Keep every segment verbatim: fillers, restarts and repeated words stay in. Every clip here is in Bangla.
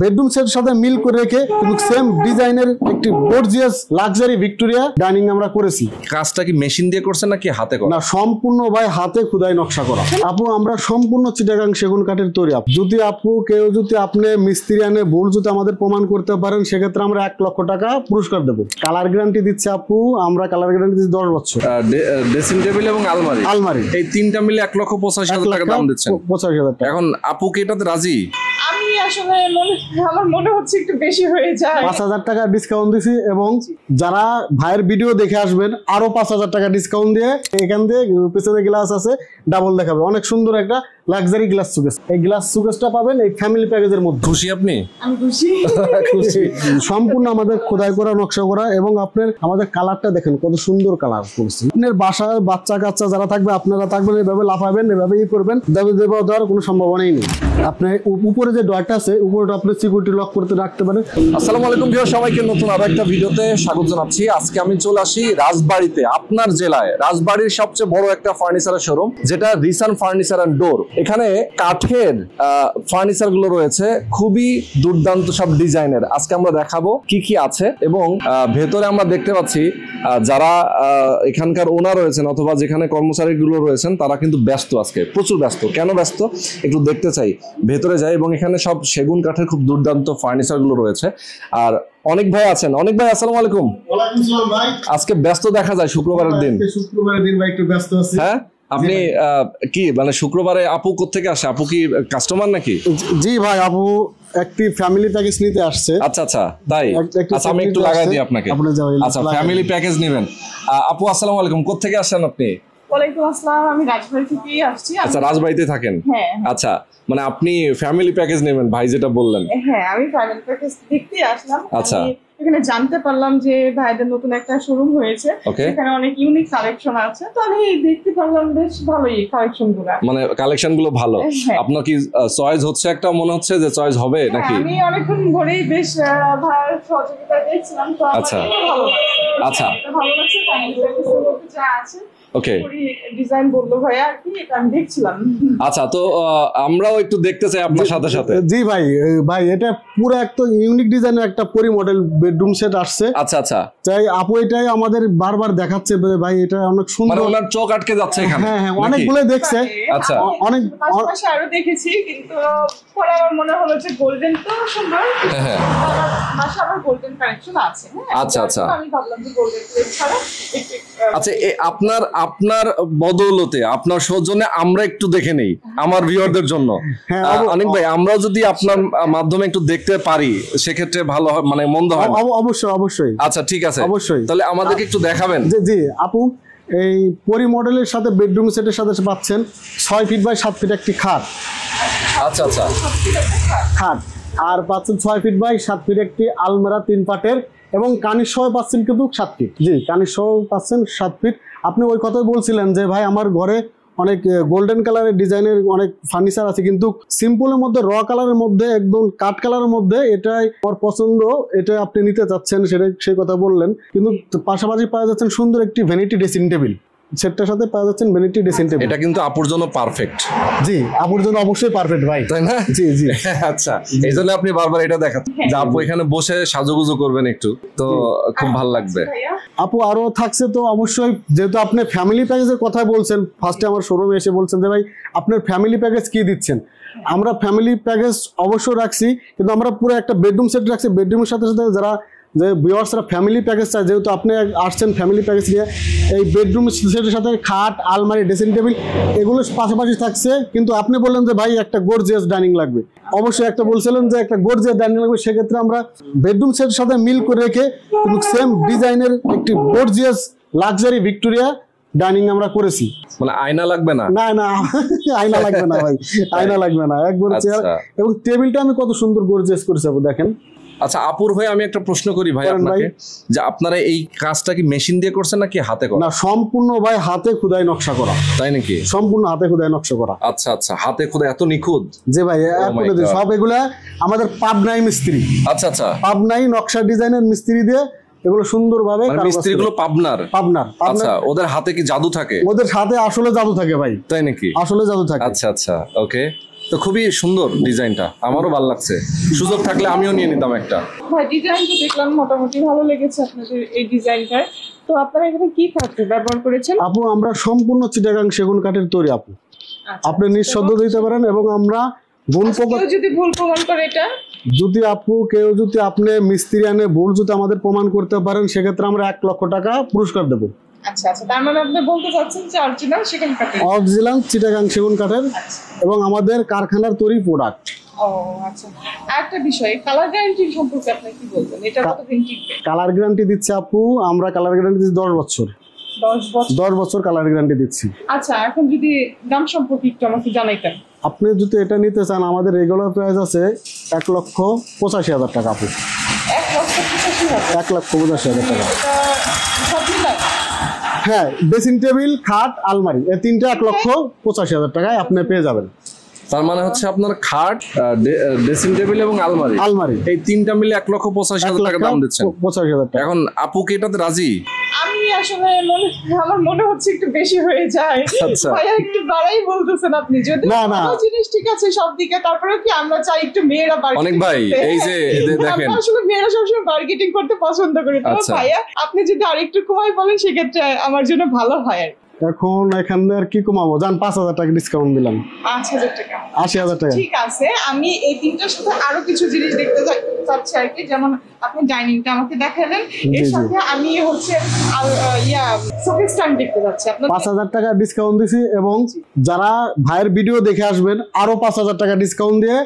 বেডরুম সেট সাথে মিল করে রেখে কিন্তু সেম ডিজাইনের একটি গর্জিয়াস লাক্সারি ভিক্টোরিয়া ডাইনিং আমরা করেছি। কাজটা কি মেশিন দিয়ে করছেন নাকি হাতে করা? না, সম্পূর্ণ ভাই হাতে খোদাই নকশা করা। আপু আমরা সম্পূর্ণ চিটাগাং সেগুন কাঠের তৈরি। যদি আপু কেউ যদি আপনি মিস্ত্রি আনে ভুল যদি আমাদের প্রমাণ করতে পারেন সেক্ষেত্রে আমরা এক লক্ষ টাকা পুরস্কার দেবো। কালার গ্যারান্টি দিচ্ছে আপু আমরা, কালার গ্যারান্টি দিচ্ছি দশ বছর। ড্রেসিং টেবিল এবং আলমারি আলমারি এই তিনটা মিলে এক লক্ষ পঁচাশি হাজার টাকা দাম দিচ্ছেন। পঁচাশি হাজার টাকা। এখন আপু কি এটাতে রাজি? আমি আসলে আমার মনে হচ্ছে একটু বেশি হয়ে যায়। পাঁচ হাজার টাকা ডিসকাউন্ট দিছি এবং যারা ভাইয়ের ভিডিও দেখে আসবেন আরো পাঁচ হাজার টাকা ডিসকাউন্ট দিয়ে এখান থেকে পিছনে গ্লাস আছে ডাবল দেখাবে, অনেক সুন্দর একটা লাক্সারি গ্লাস সুকেস। এই গ্লাস সুকেসটা পাবেন এই ফ্যামিলি প্যাকেজের মধ্যে। খুশি আপনি? আমি খুশি খুশি। সম্পূর্ণ আমাদের খোদাই করা নকশা করা এবং আপনার আমাদের কালারটা দেখেন কত সুন্দর কালার করছি। আপনার বাসায় বাচ্চা কাচ্চা যারা থাকবে আপনারা থাকবেন, এভাবে লাফাবেন, এভাবে ই করবেন, দেবে দেওয়া দেওয়ার কোনো সম্ভাবনাই নেই। আপনি উপরে যে ডোরটা আছে উপরটা আপনি সিকিউরিটি লক করতে রাখতে পারেন। আসসালামু আলাইকুম ভিউয়ার, সবাইকে নতুন আরো একটা ভিডিওতে স্বাগত জানাচ্ছি। আজকে আমি চলে আসি রাজবাড়ীতে, আপনার জেলায় রাজবাড়ীর সবচেয়ে বড় একটা ফার্নিচারের শোরুম যেটা রিসান ফার্নিচার এন্ড ডোর। এখানে কাঠের ফার্নিচার গুলো রয়েছে খুবই দুর্দান্ত সব ডিজাইনের। আজকে আমরা দেখাবো কি কি আছে এবং ভেতরে আমরা দেখতে পাচ্ছি যারা এখানকার ওনার রয়েছেন অথবা যেখানে কর্মচারী গুলো রয়েছেন তারা কিন্তু ব্যস্ত, আজকে প্রচুর ব্যস্ত। কেন ব্যস্ত একটু দেখতে চাই, ভেতরে যাই। এবং এখানে সব সেগুন কাঠের খুব দুর্দান্ত ফার্নিচার গুলো রয়েছে। আর অনেক ভাই আছেন। অনেক ভাই আসসালামু আলাইকুম। ওয়ালাইকুম আসসালাম ভাই। আজকে ব্যস্ত দেখা যায়, শুক্রবারের দিন। শুক্রবারের দিন ভাই একটু ব্যস্ত আছি। হ্যাঁ আপনি কি মানে শুক্রবারে আপু কোথেকে আসে? আপু কি কাস্টমার নাকি? জি ভাই, আপু একটি ফ্যামিলি প্যাকেজ নিতে আসছে। আচ্ছা আচ্ছা তাই। আচ্ছা আমি একটু লাগাই দিই আপনাকে। আচ্ছা ফ্যামিলি প্যাকেজ নেবেন। আপু আসসালামু আলাইকুম, কোথেকে আসেন আপনি? ওয়ালাইকুম আসসালাম, আমি রাজবাড়ী থেকেই আসছি। আচ্ছা রাজবাড়ীতে থাকেন? হ্যাঁ। আচ্ছা মানে আপনি ফ্যামিলি প্যাকেজ নেবেন ভাই যেটা বললেন? হ্যাঁ আমি ফ্যামিলি প্যাকেজ দেখতে আসলাম। আচ্ছা এখানে জানতে পারলাম যে ভাইদের নতুন একটা শোরুম হয়েছে, এখানে অনেক ইউনিক কালেকশন আছে। তো আমি দেখতে পারলাম বেশ ভালোই কালেকশনগুলো, মানে কালেকশনগুলো ভালো। আপনার কি চয়েস হচ্ছে একটা মনে হচ্ছে যে চয়েস হবে নাকি? আমি অনেকক্ষণ ধরেই বেশ ভালো সহযোগিতা দেখছিলাম তো আমার ভালো লাগছে। আচ্ছা ভালো লাগছে। ফ্যামিলি প্যাকেজের মধ্যে যা আছে ওকে ডিজাইন বললো ভাই আর কি এটা আমি দেখছিলাম। আচ্ছা তো আমরাও একটু দেখতে চাই আপনার সাথে সাথে। জি ভাই ভাই এটা পুরো একটা ইউনিক ডিজাইনের একটা পরি মডেল বেডরুম সেট আসছে। আচ্ছা আচ্ছা তাই আপু এটাই আমাদের বারবার দেখাচ্ছে ভাই, এটা অনেক সুন্দর। মানে ওনার চোখ আটকে যাচ্ছে এখানে। হ্যাঁ হ্যাঁ অনেকগুলো দেখছে। আচ্ছা অনেক পাশাপাশি আরো দেখেছি কিন্তু পরে আমার মনে হলো যে গোল্ডেন তো সুন্দর। হ্যাঁ হ্যাঁ মাশাআল্লাহ গোল্ডেন কালেকশন আছে। হ্যাঁ আচ্ছা আচ্ছা আমি ভাবলাম যে গোল্ডেন প্লেট ছাড়া। আচ্ছা আপনার আপনার বদৌলতে আপনার সৌজন্যে আমরা একটু দেখে নেই আমার ভিউয়ারদের জন্য। অনেক ভাই আমরা যদি আপনার মাধ্যমে একটু দেখতে পারি সেক্ষেত্রে ভালো হয়, মানে মন্দ হয় না? অবশ্যই অবশ্যই। আচ্ছা ঠিক আছে অবশ্যই। তাহলে আমাদেরকে একটু দেখাবেন? জি জি আপু এই পরি মডেলের সাথে বেডরুম সেটের সাথে পাচ্ছেন ছয় ফিট বাই সাত ফিট একটি খাট। আচ্ছা আচ্ছা খাট। আর পাচ্ছেন ছয় ফিট বাই সাত ফিট একটি আলমারা তিন পাটের এবং কানির সহ পাচ্ছেন কিন্তু সাত ফিট। জি কানির সহ পাচ্ছেন সাত ফিট। আপনি ওই কথাই বলছিলেন যে ভাই আমার ঘরে অনেক গোল্ডেন কালারের ডিজাইনের অনেক ফার্নিচার আছে কিন্তু সিম্পলের মধ্যে র কালারের মধ্যে একদম কাঠ কালারের মধ্যে এটাই আমার পছন্দ, এটা আপনি নিতে চাচ্ছেন সেটাই সেই কথা বললেন। কিন্তু পাশাপাশি পাওয়া যাচ্ছেন সুন্দর একটি ভ্যানিটি ড্রেসিং টেবিল সেটটার সাথে পাওয়া যাচ্ছেন ভ্যানিটি ড্রেসিং টেবিল। এটা কিন্তু আপুর জন্য পারফেক্ট। জি আপুর জন্য অবশ্যই পারফেক্ট ভাই, তাই না? জি জি। আচ্ছা এই জন্য আপনি বারবার এটা দেখাচ্ছেন যে আপু এখানে বসে সাজুগুজু করবেন একটু, তো খুব ভালো লাগবে। আপু আরো থাকছে তো অবশ্যই, যেহেতু আপনি ফ্যামিলি প্যাকেজের কথা বলছেন ফার্স্টে আমার শোরুমে এসে বলছেন যে ভাই আপনার ফ্যামিলি প্যাকেজ কি দিচ্ছেন? আমরা ফ্যামিলি প্যাকেজ অবশ্যই রাখছি কিন্তু আমরা পুরো একটা বেডরুম সেট রাখছি। বেডরুমের সাথে সাথে যারা যে ভিউয়ার্সরা ফ্যামিলি প্যাকেজ চায়, যেহেতু আপনি আসছেন ফ্যামিলি প্যাকেজ নিয়ে, এই বেডরুম সেটের সাথে খাট আলমারি ড্রেসিং টেবিল এগুলো পাশাপাশি থাকছে। কিন্তু আপনি বললেন যে ভাই একটা গর্জিয়াস ডাইনিং লাগবে, অবশ্যই একটা বলছিলেন যে একটা গর্জিয়াস ডাইনিং লাগবে, সেক্ষেত্রে আমরা বেডরুম সেটের সাথে মিল করে রেখে কিন্তু সেম ডিজাইনের একটি গর্জিয়াস লাক্সারি ভিক্টোরিয়া ডাইনিং আমরা করেছি। মানে আয়না লাগবে না? না না আয়না লাগবে না ভাই, আয়না লাগবে না একবার চেয়ার। এবং টেবিলটা আমি কত সুন্দর গর্জিয়াস করেছি আপনি দেখেন। আচ্ছা আপুর হয়ে আমি একটা প্রশ্ন করি ভাই আপনাকে, যে আপনারা এই কাজটা কি মেশিন দিয়ে করছেন নাকি হাতে করা? না সম্পূর্ণ ভাই হাতে খোদাই নকশা করা। তাই নাকি? সম্পূর্ণ হাতে খোদাই নকশা করা। আচ্ছা আচ্ছা হাতে খোদাই এত নিখুঁত? যে ভাই সব এগুলা আমাদের পাবনাই মিস্ত্রি। আচ্ছা আচ্ছা পাবনাই নকশা ডিজাইনের মিস্ত্রি দিয়ে এগুলো সুন্দরভাবে। মিস্ত্রিগুলো পাবনার? পাবনার। আচ্ছা ওদের হাতে কি জাদু থাকে? ওদের হাতে আসলে জাদু থাকে ভাই। তাই নাকি? আসলে জাদু থাকে। আচ্ছা আচ্ছা ওকে। তো খুবই সুন্দর ডিজাইনটা, আমারও ভালো লাগছে। সুযোগ থাকলে আমিও নিয়ে নিতাম একটা। হ্যাঁ, ডিজাইন তো দেখলাম, মোটামুটি ভালো লেগেছে আপনাদের এই ডিজাইনটা। তো আপনারা এখানে কি কাঠ ব্যবহার করেছেন? আপু, আমরা সম্পূর্ণ চিটাগাং সেগুন কাঠের তৈরি আপু, আপনি নিঃসন্দ দিতে পারেন। এবং আমরা যদি ভুল প্রমাণ করে, এটা যদি আপু কেউ যদি আপনি মিস্ত্রি আনে ভুল যদি আমাদের প্রমাণ করতে পারেন, সেক্ষেত্রে আমরা এক লক্ষ টাকা পুরস্কার দেবো। আচ্ছা আচ্ছা, তার মানে আপনি বলতে চাচ্ছেন যে অরিজিনাল সেগুন কাঠের, অরিজিনাল চিটাগাং সেগুন কাঠের এবং আমাদের কারখানার তৈরি প্রোডাক্ট। ও আচ্ছা, একটা বিষয় কালার গ্যারান্টি সম্পর্কে আপনি কি বলবেন? এটা কতদিন টিকবে? কালার গ্যারান্টি দিচ্ছে আপু আমরা, কালার গ্যারান্টি দিচ্ছি দশ বছর। দশ বছর কালার গ্যারান্টি দিচ্ছি। আচ্ছা, এখন যদি দাম সম্পর্কে একটু আমাকে জানাইতেন। আপনি যদি এটা নিতে চান, আমাদের রেগুলার প্রাইস আছে এক লক্ষ পঁচাশি হাজার টাকা আপু। এক লক্ষ পঁচাশি হাজার টাকা। হ্যাঁ, ড্রেসিং টেবিল, খাট, আলমারি, এই তিনটা এক লক্ষ পঁচাশি হাজার টাকায় আপনি পেয়ে যাবেন। তার মানে হচ্ছে আপনার খাট, ড্রেসিং টেবিল এবং আলমারি আলমারি এই তিনটা মিলে এক লক্ষ পঁচাশি হাজার টাকা দাম দিচ্ছেন। পঁচাশি হাজার টাকা। এখন আপু কি এটাতে রাজি? আমি আসলে মনে আমার মনে হচ্ছে একটু বেশি হয়ে যায়। আচ্ছা, একটু বাড়াই বলতেছেন আপনি। যদি কোনো জিনিস ঠিক আছে সব দিকে, তারপরে কি আমরা চাই একটু মেয়েরা বার্গেটিং। অনেক ভাই এই যে দেখেন, আমরা আসলে মেয়েরা সবসময় বার্গেটিং করতে পছন্দ করি। তো ভাইয়া আপনি যদি আরেকটু কমাই বলেন সেক্ষেত্রে আমার জন্য ভালো হয়। এখন এখানে আর কি কমাবো জান, পাঁচ হাজার টাকা ডিসকাউন্ট দিলাম। পাঁচ হাজার টাকা, আশি হাজার টাকা। ঠিক আছে, আমি এই তিনটার সাথে আরো কিছু জিনিস দেখতে চাচ্ছি আর কি। যেমন আপনি ডাইনিংটা আমাকে দেখালেন, এর সাথে আমি হচ্ছে ইয়া শোকেস স্ট্যান্ড দেখতে যাচ্ছি। আপনার পাঁচ হাজার টাকা ডিসকাউন্ট দিছি, এবং যারা ভাইয়ের ভিডিও দেখে আসবেন আরো পাঁচ হাজার টাকা ডিসকাউন্ট দিয়ে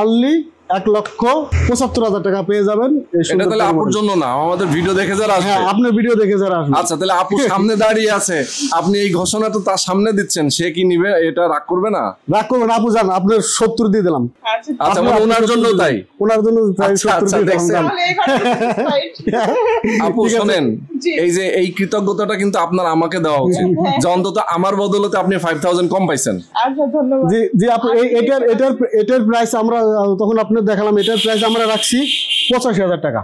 অনলি এক লক্ষ পঁচাত্তর হাজার টাকা পেয়ে যাবেন। এটা তাহলে আপুর জন্য না, আমাদের ভিডিও দেখে যারা আসবে। আপনার ভিডিও দেখে যারা আসবে। আচ্ছা, তাহলে আপু সামনে দাঁড়িয়ে আছে, আপনি এই ঘোষণা তো তার সামনে দিচ্ছেন, সে কি নিবে? এটা রাগ করবে না? রাগ করবে না আপু জান, আপনার সত্তর দিয়ে দিলাম। আচ্ছা, ওনার জন্য তাই, ওনার জন্য আপু শোনেন, এই যে এই কৃতজ্ঞতাটা কিন্তু আপনার আমাকে দেওয়া উচিত, যে অন্তত আমার বদলতে আপনি ফাইভ থাউজেন্ড কম পাইছেন। আচ্ছা, ধন্যবাদ। জি জি আপু, এটার এটার এটার প্রাইস আমরা তখন আপনি দেখালাম, এটার প্রাইস আমরা রাখছি পঁচাশি হাজার টাকা।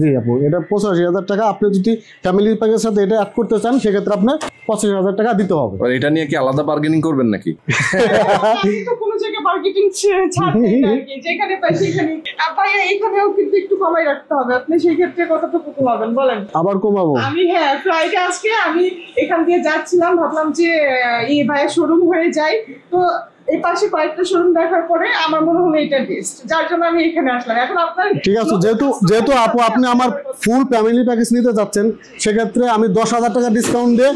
জি আপু, এটা পঁচাশি হাজার টাকা। আপনি যদি ফ্যামিলি প্যাকের সাথে এটা অ্যাড করতে চান সেক্ষেত্রে আপনার পঁচাশি হাজার টাকা দিতে হবে। আর এটা নিয়ে কি আলাদা বার্গেনিং করবেন নাকি? কোনো জায়গায় বার্গেনিং ছাড় নেই আর কি, যেখানে পাই সেখানে। আপনি এইখানেও কিন্তু একটু কমাই রাখতে হবে। আপনি সেই ক্ষেত্রে কতটুকু কমাবেন বলেন? আবার কমাবো আমি। হ্যাঁ, ফ্রাইডে আজকে আমি এখান দিয়ে যাচ্ছিলাম, ভাবলাম যে এই ভাইয়ের শোরুম হয়ে যায়, তো এই পাশে কয়েকটা শোরুম দেখার পরে আমার মনে হলো এটা বেস্ট, যার জন্য আমি এখানে আসলাম। এখন আপনার ঠিক আছে, যেহেতু যেহেতু আপু আপনি আমার ফুল ফ্যামিলি প্যাকেজ নিতে যাচ্ছেন, সেক্ষেত্রে আমি দশ হাজার টাকা ডিসকাউন্ট দিয়ে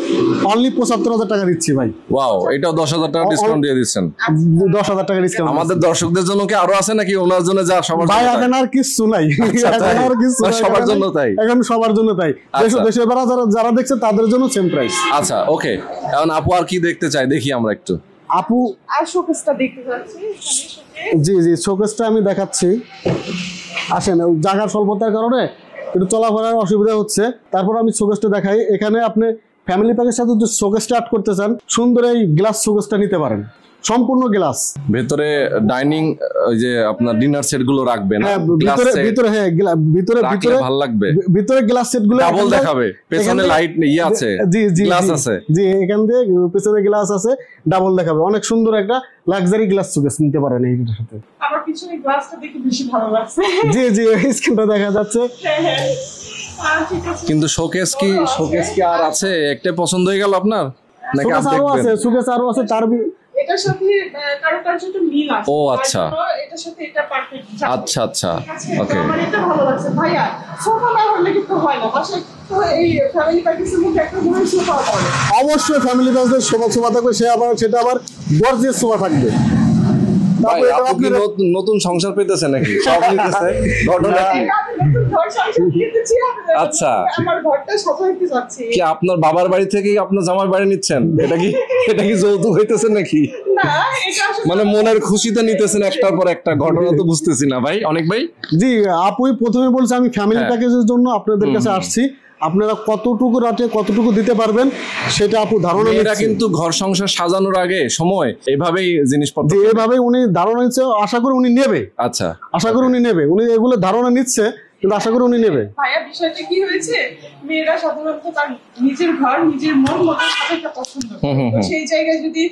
অনলি পঁচাত্তর হাজার টাকা দিচ্ছি ভাই। ওয়াও, এটাও দশ হাজার টাকা ডিসকাউন্ট দিয়ে দিচ্ছেন। দশ হাজার টাকা ডিসকাউন্ট আমাদের দর্শকদের জন্য কি আরো আছে নাকি? ওনার জন্য যা সবার ভাই, এখন আর কিছু নাই, আর কিছু সবার জন্য তাই, এখন সবার জন্য তাই। দেশে বেড়া যারা যারা দেখছে তাদের জন্য সেম প্রাইস। আচ্ছা ওকে, এখন আপু আর কি দেখতে চাই দেখি আমরা একটু আপু। আর শোকেসটা দেখতে যাচ্ছি। জি জি, শোকেসটা আমি দেখাচ্ছি, আসেন। জায়গার স্বল্পতার কারণে একটু চলাফেরার অসুবিধা হচ্ছে, তারপর আমি শোকেসটা দেখাই। এখানে আপনি ফ্যামিলি প্যাকের সাথে যদি শোকেসটা অ্যাড করতে চান, সুন্দর এই গ্লাস শোকেসটা নিতে পারেন, সম্পূর্ণ গ্লাস। ভিতরে ডাইনিং, ওই যে আপনার ডিনার সেটগুলো রাখবেন। হ্যাঁ, ভিতরে ভিতরে হ্যাঁ ভিতরে ভিতরে ভালো লাগবে। ভিতরে গ্লাস সেটগুলো ডাবল দেখাবে, পেছনে লাইট নেই আছে। জি জি, গ্লাস আছে। জি, এখান থেকে পেছনে গ্লাস আছে, ডাবল দেখাবে। অনেক সুন্দর একটা লাক্সারি গ্লাস সুকেস নিতে পারেন এইটার সাথে। আমার পিছনে গ্লাসটা দেখে বেশি ভালো লাগছে। জি জি, স্ক্রিনটা দেখা যাচ্ছে। কিন্তু শোকেস কি শোকেস কি আর আছে? একটা পছন্দ হয়ে গেল আপনার নাকি আপনি দেখবেন? শোকেস আরো আছে, তার এটার সাথে কারো কারো সাথে মিল আছে। ও আচ্ছা, এটার সাথে এটা পারফেক্ট। আচ্ছা আচ্ছা, ওকে, আমার এটা ভালো লাগছে ভাইয়া। সোফা না হলে কিন্তু হয় না, বাসে তো এই ফ্যামিলি প্যাকেজের মধ্যে একটা বড় সোফা পাবে। অবশ্যই ফ্যামিলি প্যাকেজের সোফা সোফা থাকবে, সে আবার সেটা আবার গর্জিয়াস সোফা থাকবে। তারপর এটা আপনি নতুন সংসার পেতেছে নাকি? সব নিতেছে ঘটনা কি? আচ্ছা, আমার ঘরটা সাজাইতে যাচ্ছি। কি আপনার বাবার বাড়ি থেকে আপনার জামার বাড়ি নিচ্ছেন? এটা কি এটা কি যৌতুক হইতেছে নাকি? না, এটা মানে মনের খুশিতে নিতেছেন একটার পর একটা। ঘটনা তো বুঝতেছি না ভাই। অনেক ভাই জি, আপুই প্রথমে বলছে আমি ফ্যামিলি প্যাকেজের জন্য আপনাদের কাছে আসছি, আপনারা কতটুকু রাতে কতটুকু দিতে পারবেন সেটা আপু ধারণা। এরা কিন্তু ঘর সংসার সাজানোর আগে সময় এভাবেই জিনিসপত্র এভাবে উনি ধারণা নিচ্ছে, আশা করি উনি নেবে। আচ্ছা, আশা করি উনি নেবে, উনি এগুলো ধারণা নিচ্ছে। কিন্তু আশা করি উনি নেবে। ভাইয়া বিষয়টা কি হয়েছে, মেয়েরা সাধারণত তার নিজের ঘর নিজের মন মতো সাজাতে পছন্দ করে, সেই জায়গায় যদি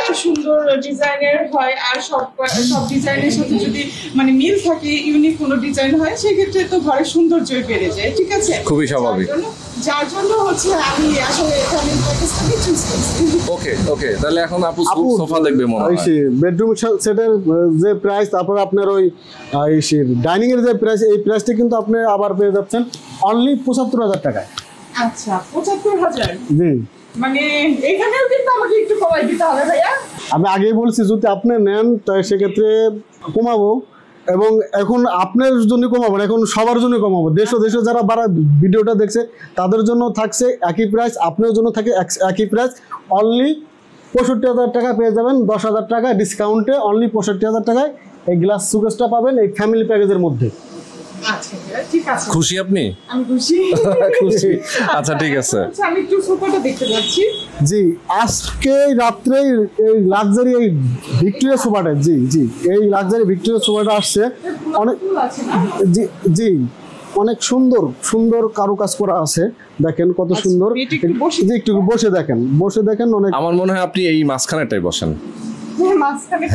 এত সুন্দর ডিজাইনের হয় আর সব সব ডিজাইনের সাথে যদি মানে মিল থাকে, ইউনিক কোনো ডিজাইন হয়, সেক্ষেত্রে তো ঘরের সৌন্দর্যই বেড়ে যায়। ঠিক আছে, খুবই স্বাভাবিক, যার জন্য হচ্ছে আমি আসলে এখানে পাকিস্তানি চুজ করছি। ওকে ওকে, তাহলে এখন আপু সোফা দেখবে মনে হয় বেডরুম সেটের যে প্রাইস, তারপর আপনার ওই ডাইনিং এর যে প্রাইস, এই প্রাইস কিন্তু আপনি আবার পেয়ে যাচ্ছেন অনলি পঁচাত্তর হাজার টাকায়। আচ্ছা, পঁচাত্তর হাজার। জি, মানে এইখানেও কিন্তু আমাকে একটু কমাই দিতে হবে ভাইয়া। আমি আগেই বলছি যদি আপনি নেন তাহলে সেক্ষেত্রে কমাবো, এবং এখন আপনার জন্য কমাবো না, এখন সবার জন্য কমাবো। দেশ দেশে যারা বারা ভিডিওটা দেখছে তাদের জন্য থাকছে একই প্রাইস, আপনার জন্য থাকে একই প্রাইস, অনলি পঁয়ষট্টি হাজার টাকা পেয়ে যাবেন। দশ হাজার টাকা ডিসকাউন্টে অনলি পঁয়ষট্টি হাজার টাকায় এই গ্লাস সুকেসটা পাবেন এই ফ্যামিলি প্যাকেজের মধ্যে। খুশি আপনি? আমি খুশি। খুশি, আচ্ছা ঠিক আছে। আচ্ছা আমি একটু সোফাটা দেখতে যাচ্ছি। জি, আজকে রাতে এই লাক্সারি এই ভিক্টোরিয়া সোফাটা, জি জি এই লাক্সারি ভিক্টোরিয়া সোফাটা আসছে, অনেক জি জি অনেক সুন্দর সুন্দর কারুকাজ করা আছে। দেখেন কত সুন্দর, জি একটু বসে দেখেন, বসে দেখেন অনেক। আমার মনে হয় আপনি এই মাঝখানেটাই বসেন।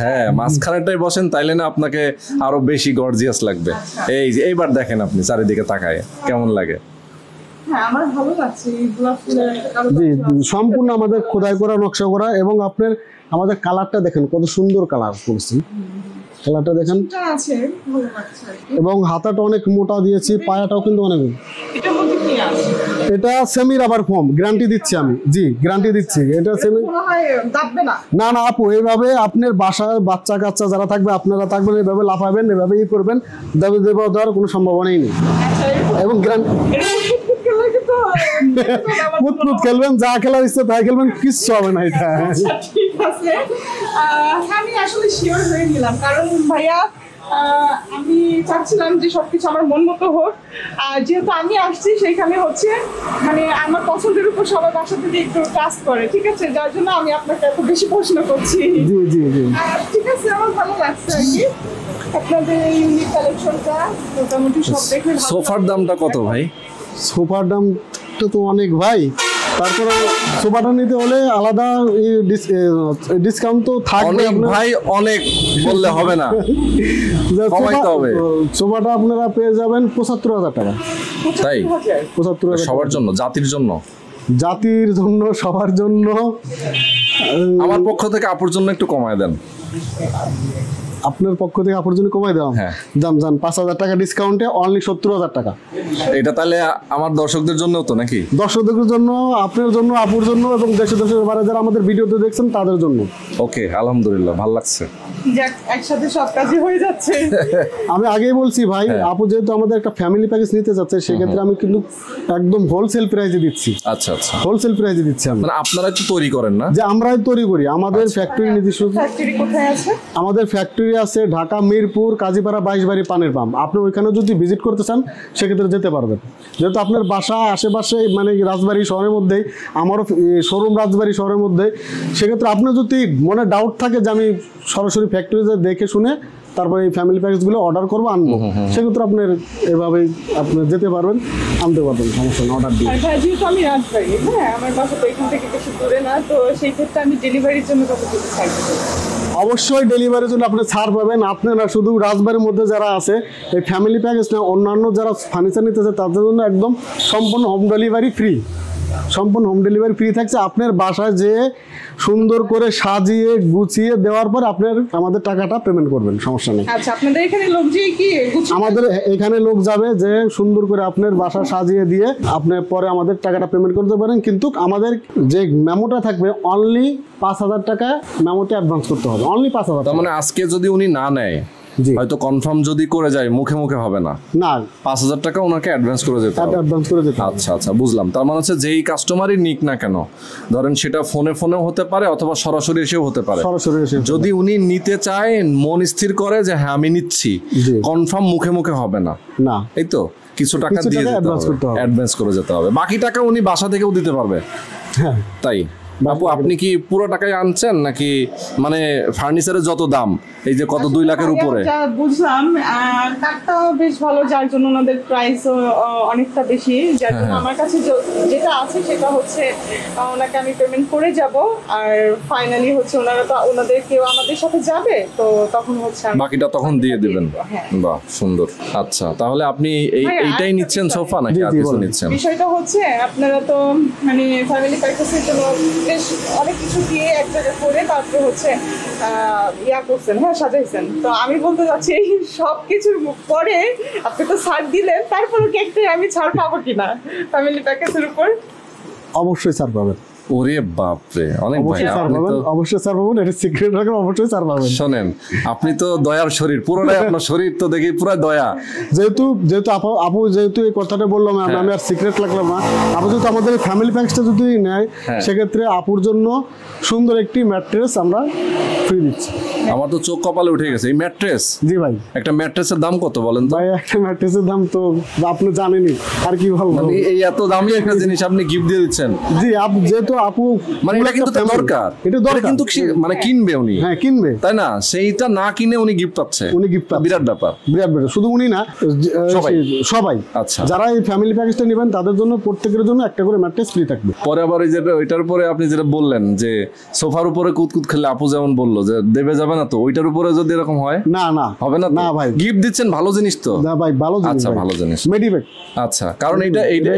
হ্যাঁ, মাঝখানেটাই বসেন, তাইলে না আপনাকে আরো বেশি গর্জিয়াস লাগবে। এই যে এইবার দেখেন আপনি চারিদিকে তাকায় কেমন লাগে। জি, সম্পূর্ণ আমাদের খোদাই করা নকশা করা, এবং আপনার আমাদের কালারটা দেখেন কত সুন্দর কালার করছি, কালারটা দেখেন, এবং হাতাটা অনেক মোটা দিয়েছি, পায়াটাও কিন্তু অনেক। এটা সেমি রাবার ফর্ম, গ্যারান্টি দিচ্ছি আমি, জি গ্যারান্টি দিচ্ছি। এটা সেমি না না আপু, এইভাবে আপনার বাসায় বাচ্চা কাচ্চা যারা থাকবে আপনারা থাকবেন, এইভাবে লাফাবেন, এভাবে ই করবেন, দাবি দেব দেওয়ার কোনো সম্ভাবনাই নেই। এবং পুতপুত খেলবেন, যা খেলার ইচ্ছে তাই খেলবেন, কিচ্ছু হবে না। এটা ঠিক আছে, আমি আসলে শিওর হয়ে গেলাম, কারণ ভাইয়া আমি চাচ্ছিলাম যে সবকিছু আমার মন মতো হোক, আর যেহেতু আমি আসছি সেইখানে হচ্ছে মানে আমার পছন্দের উপর সবাই বাসা থেকে একটু কাজ করে। ঠিক আছে, যার জন্য আমি আপনাকে এত বেশি প্রশ্ন করছি। জি জি জি, ঠিক আছে, আমার ভালো লাগছে আর কি আপনাদের এই ইউনিক কালেকশনটা। মোটামুটি সব দেখে। সোফার দামটা কত ভাই? সোফার দামটা তো অনেক ভাই, তারপরে সোফাটা নিতে হলে আলাদা ডিসকাউন্ট তো থাকবে ভাই, অনেক বললে হবে না, কমাইতে হবে। সোফাটা আপনারা পেয়ে যাবেন পঁচাত্তর হাজার টাকা। তাই পঁচাত্তর হাজার সবার জন্য, জাতির জন্য, জাতির জন্য, সবার জন্য। আমার পক্ষ থেকে আপুর জন্য একটু কমায় দেন। আপনার পক্ষ থেকে আপুর জন্য কমাই দাও। হ্যাঁ, দাম জান পাঁচ হাজার টাকা ডিসকাউন্টে অনলি সত্তর হাজার টাকা। এটা তাহলে আমার দর্শকদের জন্য তো নাকি? দর্শকদের জন্য, আপনার জন্য, আপুর জন্য, এবং দেশে দেশে বাইরে যারা আমাদের ভিডিওতে দেখছেন তাদের জন্য। ওকে, আলহামদুলিল্লাহ, ভালো লাগছে, যাক একসাথে সব কাজই হয়ে যাচ্ছে। আমি আগেই বলছি ভাই, আপু যেহেতু আমাদের একটা ফ্যামিলি প্যাকেজ নিতে যাচ্ছে, সেক্ষেত্রে আমি কিন্তু একদম হোলসেল প্রাইসে দিচ্ছি। আচ্ছা আচ্ছা, হোলসেল প্রাইসে দিচ্ছি। আমরা আপনারা তো তৈরি করেন না? যে আমরাই তৈরি করি, আমাদের ফ্যাক্টরি নিজস্ব। ফ্যাক্টরি কোথায় আছে? আমাদের ফ্যাক্টরি আছে ঢাকা মিরপুর কাজীপাড়া বাইশবাড়ি পানের পাম্প। আপনি ওইখানে যদি ভিজিট করতে চান সেক্ষেত্রে যেতে পারবেন, যেহেতু আপনার বাসা আশেপাশে মানে রাজবাড়ী শহরের মধ্যেই, আমারও শোরুম রাজবাড়ী শহরের মধ্যে। সেক্ষেত্রে আপনার যদি মনে ডাউট থাকে যে আমি সরাসরি ফ্যাক্টরিতে দেখে শুনে তারপরে এই ফ্যামিলি প্যাকেজগুলো অর্ডার করবো আনবো, সেক্ষেত্রে আপনার এভাবেই আপনি যেতে পারবেন, আনতে পারবেন, সমস্যা নেই, অর্ডার দিয়ে। যেহেতু আমি রাজবাড়ী, হ্যাঁ আমার বাসা তো এখান থেকে বেশি দূরে না, তো সেই ক্ষেত্রে আমি ডেলিভারির জন্য কত কিছু থাকতে পারি? অবশ্যই ডেলিভারির জন্য আপনি ছাড় পাবেন। আপনারা শুধু রাজবাড়ির মধ্যে যারা আছে এই ফ্যামিলি প্যাকেজ না, অন্যান্য যারা ফার্নিচার নিতে চায় তাদের জন্য একদম সম্পূর্ণ হোম ডেলিভারি ফ্রি, সম্পূর্ণ হোম ডেলিভারি ফ্রি থাকছে। আপনার বাসায় যেয়ে সুন্দর করে সাজিয়ে গুছিয়ে দেওয়ার পর আপনার আমাদের টাকাটা পেমেন্ট করবেন, সমস্যা নেই। আচ্ছা, আপনাদের এখানে লোক যাবে কি? আমাদের এখানে লোক যাবে যে সুন্দর করে আপনার বাসা সাজিয়ে দিয়ে আপনি পরে আমাদের টাকাটা পেমেন্ট করতে পারেন, কিন্তু আমাদের যে মেমোটা থাকবে অনলি পাঁচ হাজার টাকা মেমোতে অ্যাডভান্স করতে হবে, অনলি পাঁচ হাজার টাকা। মানে আজকে যদি উনি না নেয় হয়তো কনফার্ম যদি করে যায় মুখে মুখে হবে না, না পাঁচ হাজার টাকা ওনাকে অ্যাডভান্স করে যেতে হবে, অ্যাডভান্স করে যেতে। আচ্ছা আচ্ছা বুঝলাম, তার মানে হচ্ছে যেই কাস্টমারই নিক না কেন, ধরেন সেটা ফোনে ফোনেও হতে পারে অথবা সরাসরি এসেও হতে পারে, সরাসরি এসে যদি উনি নিতে চায়, মন স্থির করে যে হ্যাঁ আমি নিচ্ছি, কনফার্ম মুখে মুখে হবে না, না এই তো কিছু টাকা দিয়ে অ্যাডভান্স করে যেতে হবে, বাকি টাকা উনি বাসা থেকেও দিতে পারবে। হ্যাঁ তাই। আপু আপনি কি পুরো টাকায় আনছেন নাকি? মানে ফার্নিচারের যত দাম, এই যে কত দুই লাখের উপরে বুঝলাম, কাঠটা বেশ ভালো, যার জন্য ওনাদের প্রাইস অনেকটা বেশি। যার জন্য আমার কাছে যেটা আছে সেটা হচ্ছে ওনাকে আমি পেমেন্ট করে যাব। আর ফাইনালি হচ্ছে ওনারা তো ওনাদের কেউ আমাদের সাথে যাবে, তো তখন হচ্ছে বাকিটা তখন দিয়ে দিবেন। বাহ সুন্দর। আচ্ছা তাহলে আপনি এই এইটাই নিচ্ছেন সোফা নাকি আর কিছু নিচ্ছেন? বিষয়টা হচ্ছে আপনারা তো মানে ফ্যামিলি প্যাকেজের জন্য বেশ অনেক কিছু দিয়ে এক জায়গায় করে তারপরে হচ্ছে ইয়া করছেন, হ্যাঁ সাজাইছেন। তো আমি বলতে চাচ্ছি এই সব কিছুর পরে আপনি তো ছাড় দিলেন, তারপরে কি একটা আমি ছাড় পাবো কিনা ফ্যামিলি প্যাকেজের উপর? অবশ্যই ছাড় পাবেন। ওরে বাপরে, অনেক ভাই অবশ্যই ছাড় পাবেন, এটা সিক্রেট রাখেন, অবশ্যই ছাড় পাবেন। শুনেন আপনি তো দয়ার শরীর, পুরোটাই আপনার শরীর তো দেখি পুরো দয়া। যেহেতু যেহেতু আপু যেহেতু এই কথাটা বললাম আমি আর সিক্রেট লাগলাম না, আপু যেহেতু আমাদের ফ্যামিলি প্যাকেজটা যদি নেয় সেক্ষেত্রে আপুর জন্য সুন্দর একটি ম্যাট্রেস আমরা ফ্রি দিচ্ছি। আমার তো চোখ কপালে উঠে গেছে এই ম্যাট্রেস। জি ভাই, একটা ম্যাট্রেসের দাম কত বলেন তো? ভাই একটা ম্যাট্রেসের দাম তো আপনি জানেনই, আর কি বলবো, মানে এই এত দামি একটা জিনিস আপনি গিফট দিয়ে দিচ্ছেন। জি আপু যেহেতু আপু মানে এটা কিন্তু দরকার, এটা দরকার কিন্তু মানে কিনবে উনি। হ্যাঁ কিনবে, তাই না? সেইটা না কিনে উনি গিফট পাচ্ছে, উনি গিফট পাচ্ছে, বিরাট ব্যাপার, বিরাট ব্যাপার। শুধু উনি না সবাই সবাই আচ্ছা যারা এই ফ্যামিলি প্যাকেজটা নেবেন তাদের জন্য প্রত্যেকের জন্য একটা করে ম্যাট্রেস ফ্রি থাকবে। পরে আবার ওই যেটা ওইটার পরে আপনি যেটা বললেন যে সোফার উপরে কুতকুত খেলে আপু যেমন বললো যে দেবে যাবে না, তো ওইটার উপরে যদি এরকম হয় না না হবে না না ভাই, গিফট দিচ্ছেন ভালো জিনিস তো। না ভাই ভালো জিনিস, আচ্ছা ভালো জিনিস মেডিবেক। আচ্ছা কারণ এটা এটা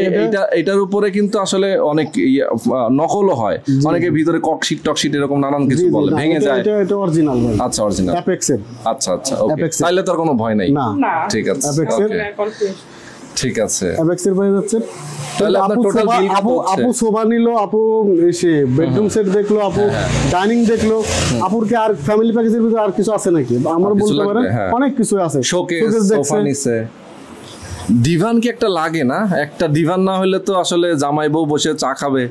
এটার উপরে কিন্তু আসলে অনেক নকলও হয়, অনেকে ভিতরে ককশিট টকশিট এরকম নানান কিছু বলে ভেঙে যায়, এটা এটা অরিজিনাল ভাই। আচ্ছা অরিজিনাল অ্যাপেক্সের। আচ্ছা আচ্ছা ওকে, তাহলে তো কোনো ভয় নাই। না ঠিক আছে অ্যাপেক্সের, ঠিক আছে অ্যাপেক্সের ভাই যাচ্ছে। তাহলে আপনার টোটাল বিল আপু আপু সোফা নিলো, আপু এসে বেডরুম সেট দেখলো, আপু ডাইনিং দেখলো, আপুর কি আর ফ্যামিলি প্যাকেজের ভিতর আর কিছু আছে নাকি? আমরা বলতে পারেন অনেক কিছু আছে, শোকেস, সোফা নিছে, ডিভান কি একটা লাগে না? একটা ডিভান না হলে তো আসলে জামাই বউ বসে চা খাবে।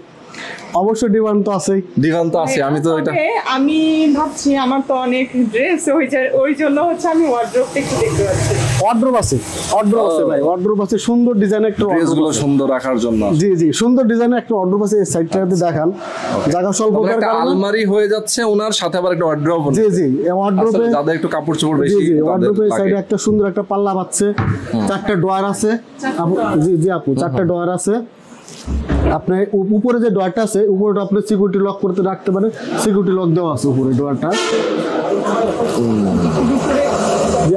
অবশ্যই ডিভান তো আছে, ডিভান তো আছে। আমি তো এটা আমি ভাবছি আমার তো অনেক ড্রেস হয়ে যায়, ওই জন্য হচ্ছে আমি ওয়ার্ড্রোব একটু দেখতে যাচ্ছি। ওয়ার্ড্রোব আছে, ওয়ার্ড্রোব আছে ভাই, ওয়ার্ড্রোব আছে সুন্দর ডিজাইনের একটা, ড্রেসগুলো সুন্দর রাখার জন্য। জি জি সুন্দর ডিজাইনের একটা ওয়ার্ড্রোব আছে, এই সাইডটাতে দেখান, জায়গা স্বল্পতার কারণে আলমারি হয়ে যাচ্ছে ওনার সাথে আবার একটা ওয়ার্ড্রোব। জি জি ওয়ার্ড্রোবে যাদের একটু কাপড় চোপড় বেশি, জি জি ওয়ার্ড্রোবে সাইডে একটা সুন্দর একটা পাল্লা পাচ্ছে, চারটা ডয়ার আছে আপু। জি জি আপু চারটা ডয়ার আছে, আপনার উপরে যে ডোরটা আছে উপরটা আপনি সিকিউরিটি লক করতে রাখতে পারেন, সিকিউরিটি লক দেওয়া আছে উপরে ডোরটা।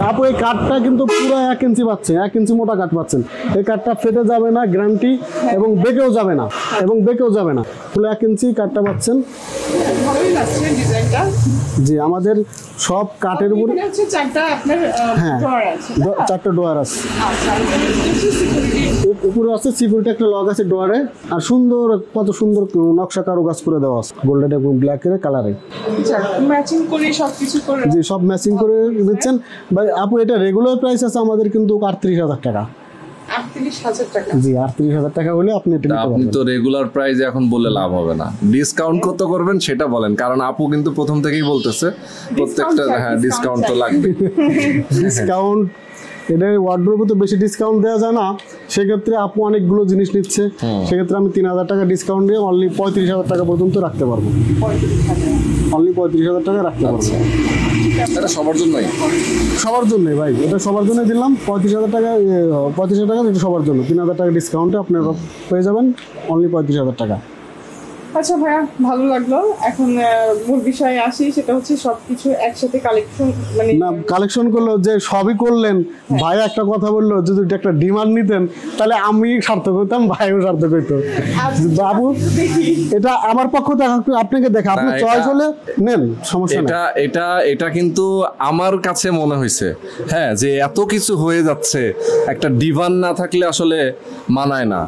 আপু এই কাঠটা কিন্তু পুরো এক ইঞ্চি পাচ্ছেন, এক ইঞ্চি মোটা কাঠ পাচ্ছেন, এই কাঠটা ফেটে যাবে না গ্যারান্টি, এবং বেঁকেও যাবে না, এবং বেঁকেও যাবে না, পুরো এক ইঞ্চি কাঠটা পাচ্ছেন। জি আমাদের সব কাঠের উপরে চারটা ডোয়ার আছে, উপরে আছে সিকিউরিটি একটা লক আছে ডোয়ারে, আর সুন্দর কত সুন্দর নকশা কারুকাজ করে দেওয়া আছে গোল্ডেন এবং ব্ল্যাক এর কালারে, ম্যাচিং করে সবকিছু করে। জি সব ম্যাচিং করে দিচ্ছেন ভাই। আপু এটা রেগুলার প্রাইস আছে আমাদের কিন্তু আটত্রিশ হাজার টাকা। আটত্রিশ হাজার টাকা? জি আটত্রিশ হাজার টাকা হলে আপনি এটা নিতে পারবেন। আপনি তো রেগুলার প্রাইসে এখন বলে লাভ হবে না, ডিসকাউন্ট কত করবেন সেটা বলেন, কারণ আপু কিন্তু প্রথম থেকেই বলতেছে প্রত্যেকটা হ্যাঁ ডিসকাউন্ট তো লাগবে। ডিসকাউন্ট এটা ওয়ার্ড্রোবে তো বেশি ডিসকাউন্ট দেওয়া যায় না, সেক্ষেত্রে আপু অনেকগুলো জিনিস নিচ্ছে, সেক্ষেত্রে আমি তিন হাজার টাকা ডিসকাউন্ট দিয়ে অনলি পঁয়ত্রিশ হাজার টাকা পর্যন্ত রাখতে পারবো, অনলি পঁয়ত্রিশ হাজার টাকা রাখতে পারবো। এটা সবার জন্যই, সবার জন্যই ভাই, এটা সবার জন্যই দিলাম পঁয়ত্রিশ হাজার টাকা, পঁয়ত্রিশ হাজার টাকা এটা সবার জন্য, তিন হাজার টাকা ডিসকাউন্টে আপনারা পেয়ে যাবেন অনলি পঁয়ত্রিশ হাজার টাকা। আচ্ছা ভাইয়া ভালো লাগলো। এখন মূল বিষয়ে আসি, সেটা হচ্ছে সবকিছু একসাথে কালেকশন মানে না কালেকশন করলো যে সবই করলেন। ভাইয়া একটা কথা বললো, যদি একটা ডিমান্ড নিতেন তাহলে আমি সার্থক হইতাম, ভাইও সার্থক হইতো। বাবু এটা আমার পক্ষ থেকে আপনাকে দেখা, আপনি চয়েস হলে নেন, সমস্যা নেই। এটা এটা এটা কিন্তু আমার কাছে মনে হয়েছে হ্যাঁ যে এত কিছু হয়ে যাচ্ছে, একটা ডিমান্ড না থাকলে আসলে মানায় না।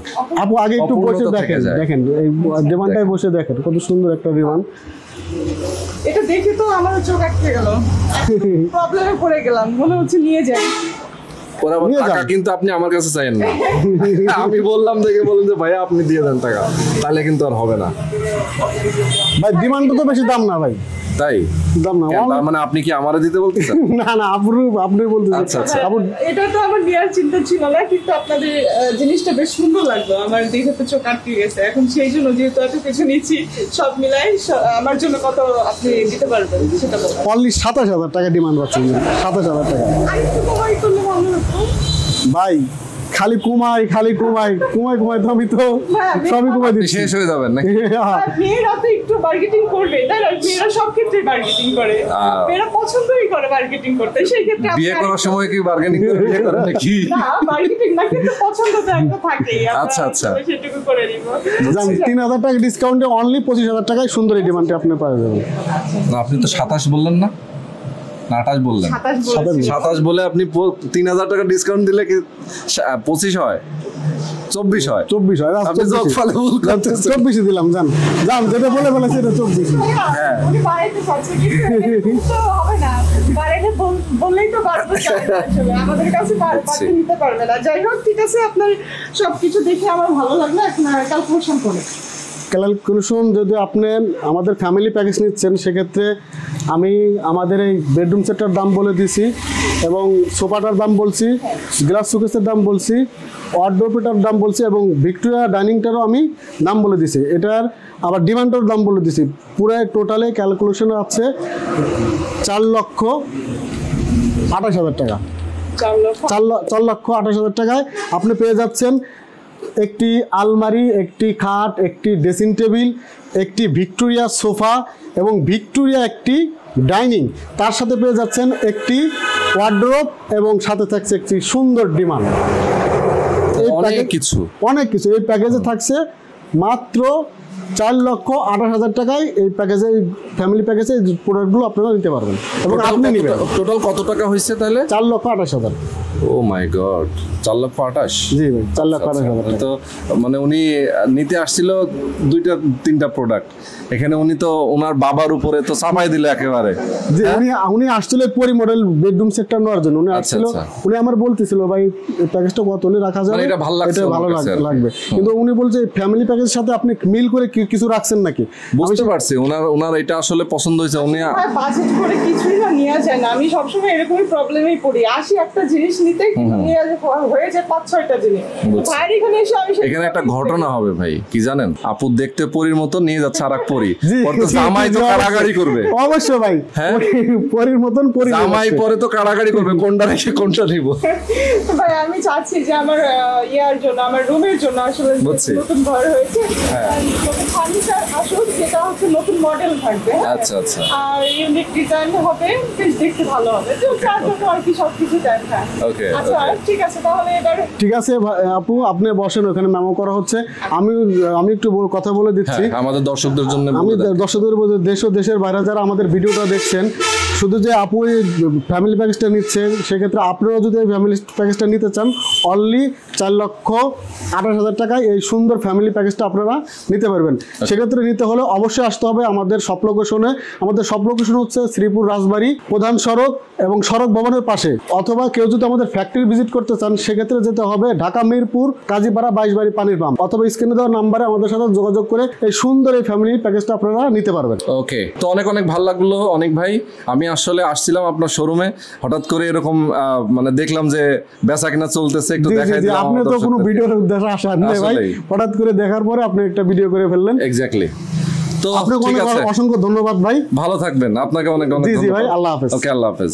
আপু আগে একটু বসে দেখেন, দেখেন এই ডিমান্ডটাই বসে দেখেন কত সুন্দর একটা বিমান, এটা দেখে তো আমার চোখ আটকে গেল, প্রবলেমে পড়ে গেলাম, মনে হচ্ছে নিয়ে যাই। ওরা বলে টাকা কিন্তু আপনি আমার কাছে চাইেন না, আমি বললাম দেখে বলেন যে ভাইয়া আপনি দিয়ে দেন টাকা, তাহলে কিন্তু আর হবে না ভাই। ডিমান্ডটা তো বেশি দাম না ভাই, তাই দাম না মানে আপনি কি আমারে দিতে বলতেছেন? না না আপনি আপনি বলতেছেন। আচ্ছা আচ্ছা আপু এটা তো আমার নিয়ার চিন্তা ছিল না, কিন্তু আপনাদের জিনিসটা বেশ সুন্দর লাগলো, আমার দেখে তো চোখ আটকে গেছে। এখন সেই জন্য যেহেতু এত কিছু নিচ্ছি সব মিলাই আমার জন্য কত আপনি দিতে পারবেন সেটা বলুন। অনলি সাতাশ হাজার টাকা ডিমান্ড করছেন? সাতাশ হাজার টাকা। আরেকটু কমাই করলে ভালো হতো। ভাই খালি কুমাই খালি কুমাই কুমাই কুমাই তো আমি তো সবই কুমাই দিচ্ছি, শেষ হয়ে যাবেন নাকি? মেয়েরা তো একটু মার্কেটিং করবে, তাই না? মেয়েরা সব ক্ষেত্রে মার্কেটিং করে, মেয়েরা পছন্দই করে মার্কেটিং করতে। সেই ক্ষেত্রে বিয়ে করার সময় কি মার্কেটিং করে নাকি? না, মার্কেটিং না, কিন্তু পছন্দ তো একটা থাকে। আচ্ছা আচ্ছা, সেটুকু করে নিব। তিন হাজার টাকা ডিসকাউন্টে অনলি পঁচিশ হাজার টাকায় সুন্দর এই ডিমান্ডে আপনি পাওয়া যাবেন। না, আপনি তো সাতাশ বললেন না? আঠাশ বললেন। সাতাশ বলে আপনি তিন হাজার টাকা ডিসকাউন্ট দিলে কি পঁচিশ হয়? চব্বিশ হয়। চব্বিশ হয় চব্বিশে দিলাম। জান জান যেটা বলে বলেছে এটা চব্বিশ। হ্যাঁ, যাই হোক, ঠিক আছে। আপনার সবকিছু দেখে আমার ভালো লাগলো। আপনার ক্যালকুলেশন করে ক্যালকুলেশন যদি আপনি আমাদের ফ্যামিলি প্যাকেজ নিচ্ছেন, সেক্ষেত্রে আমি আমাদের এই বেডরুম সেটটার দাম বলে দিয়েছি, এবং সোফাটার দাম বলছি, গ্লাস শোকেসের দাম বলছি, ওয়ার্ডরোবটার দাম বলছি, এবং ভিক্টোরিয়া ডাইনিংটারও আমি দাম বলে দিয়েছি। এটার আবার ডিমান্ডের দাম বলে দিয়েছি। পুরো টোটালে ক্যালকুলেশন আছে চার লক্ষ আঠাশ হাজার টাকা। চার লক্ষ আঠাশ হাজার টাকায় আপনি পেয়ে যাচ্ছেন একটি আলমারি, একটি খাট, একটি ড্রেসিং টেবিল, একটি ভিক্টোরিয়া সোফা এবং ভিক্টোরিয়া একটি ডাইনিং। তার সাথে পেয়ে যাচ্ছেন একটি ওয়ার্ডরোব এবং সাথে থাকছে একটি সুন্দর ডিমান্ড। অনেক কিছু অনেক কিছু এই প্যাকেজে থাকছে। মাত্র চার লক্ষ আঠাশ হাজার টাকায় এই প্যাকেজে, ফ্যামিলি প্যাকেজে প্রোডাক্টগুলো আপনারা নিতে পারবেন। এবং আপনি নেবেন টোটাল কত টাকা হয়েছে তাহলে? চার লক্ষ আঠাশ হাজার। ও মাই গড, চার লক্ষ আঠাশ। জি ভাই, চার লক্ষ আঠাশ হাজার। তো মানে উনি নিতে আসছিল দুইটা তিনটা প্রোডাক্ট, এখানে উনি তো ওনার বাবার উপরে তো চাপাই দিল একেবারে। জি, উনি উনি আসছিল পরি মডেল বেডরুম সেটটা নেওয়ার জন্য। উনি আসছিল, উনি আমার বলতেছিল ভাই প্যাকেজটা কত হলে রাখা যাবে, এটা ভালো লাগছে, ভালো লাগবে। কিন্তু উনি বলছে ফ্যামিলি প্যাকেজের সাথে আপনি মিল করে কিছু রাখছেন নাকি? বুঝতে পারছি ওনার ওনার এটা আসলে পছন্দ হয়েছে। উনি বাজেট করে কিছুই না নিয়ে যায় না। আমি সবসময় এরকমই প্রবলেমেই পড়ি, আসি একটা জিনিস নিতে নিয়ে হয়ে যায় পাঁচ ছয়টা জিনিস। ভাই এখানে এসে আমি এখানে একটা ঘটনা হবে ভাই, কি জানেন, আপু দেখতে পরির মতো নিয়ে যাচ্ছে আর এক পরি, পরে জামাই তো কারাগারি করবে। অবশ্যই ভাই, পরির মতন পরি জামাই পরে তো কারাগারি করবে, কোনটা রেখে কোনটা নিব। ভাই আমি চাচ্ছি যে আমার ইয়ার জন্য, আমার রুমের জন্য আসলে নতুন ঘর হয়েছে, ফার্নিচার আসুক যেটা হচ্ছে নতুন মডেল থাকবে, আচ্ছা আচ্ছা, আর ইউনিক ডিজাইন হবে, বেশ দেখতে ভালো হবে। তো চার জন্য আর কি সবকিছু দেখা। ওকে, আচ্ছা ঠিক আছে, তাহলে এবার ঠিক আছে আপু আপনি বসেন, ওখানে মেমো করা হচ্ছে। আমি আমি একটু কথা বলে দিচ্ছি আমাদের দর্শকদের জন্য। আমি দর্শকদের বলতে, দেশ ও দেশের বাইরে যারা আমাদের ভিডিওটা দেখছেন, শুধু যে আপু এই ফ্যামিলি প্যাকেজটা নিচ্ছেন, সেক্ষেত্রে আপনারাও যদি এই ফ্যামিলি প্যাকেজটা নিতে চান, অনলি চার লক্ষ আঠাশ হাজার টাকায় এই সুন্দর ফ্যামিলি প্যাকেজটা আপনারা নিতে পারবেন। সেক্ষেত্রে নিতে হলে অবশ্যই আসতে হবে আমাদের সব লোকেশনে। আমাদের সব লোকেশন হচ্ছে শ্রীপুর রাজবাড়ী প্রধান সড়ক এবং সড়ক ভবনের পাশে, অথবা কেউ যদি আমাদের ফ্যাক্টরি ভিজিট করতে চান, সেক্ষেত্রে যেতে হবে ঢাকা মিরপুর কাজীপাড়া বাইশ বাড়ি পানির পাম্প, অথবা স্ক্রিনে দেওয়া নাম্বারে আমাদের সাথে যোগাযোগ করে এই সুন্দর এই ফ্যামিলি প্যাকেজটা আপনারা নিতে পারবেন। ওকে, তো অনেক অনেক ভালো লাগলো। অনেক ভাই, আমি আসলে আসছিলাম আপনার শোরুমে, হঠাৎ করে এরকম মানে দেখলাম যে বেচা কিনা চলতেছে, একটু দেখাই দিলাম। আপনি তো কোনো ভিডিওর উদ্দেশ্যে আসেন না ভাই, হঠাৎ করে দেখার পরে আপনি একটা ভিডিও করে ফেললেন। এক্স্যাক্টলি, তো আপনাকে অনেক অসংখ্য ধন্যবাদ ভাই, ভালো থাকবেন। আপনাকে অনেক অনেক ধন্যবাদ। জি জি ভাই, আল্লাহ হাফেজ। ওকে, আল্লাহ হাফেজ।